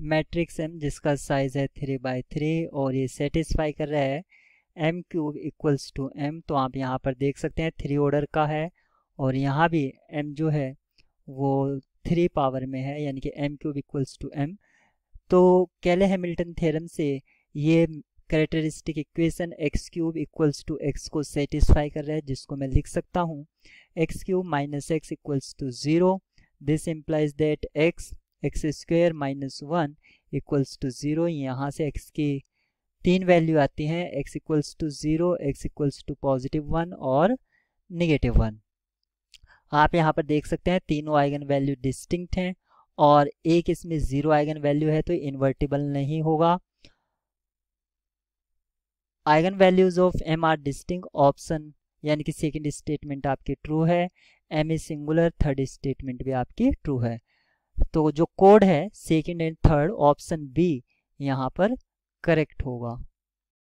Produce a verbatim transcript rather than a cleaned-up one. Matrix M जिसका size है three by three और ये सेटिस्फाई कर रहा है M cube equals to M. तो आप यहाँ पर देख सकते हैं थ्री ऑर्डर का है और यहाँ भी एम जो है वो थ्री पावर में है यानी कि M cube equals to M. तो कैले हैमिल्टन थ्योरम से ये characteristic equation X cube equals to X को सेटिस्फाई कर रहा है, जिसको मैं लिख सकता हूँ X cube minus X equals to zero. This implies that X X square minus one equals to zero. यहाँ से एक्स की तीन वैल्यू आती हैं, X equals to zero, X equals to positive one और निगेटिव वन। आप यहाँ पर देख सकते हैं तीनों आइगन वैल्यू डिस्टिंक्ट हैं और एक इसमें ज़ीरो आइगन वैल्यू है तो इन्वर्टिबल नहीं होगा। Eigen values of M are distinct. Option यानी कि सेकेंड स्टेटमेंट आपकी ट्रू है, M is singular third statement भी आपकी ट्रू है। तो जो कोड है second and third option B यहाँ पर करेक्ट होगा।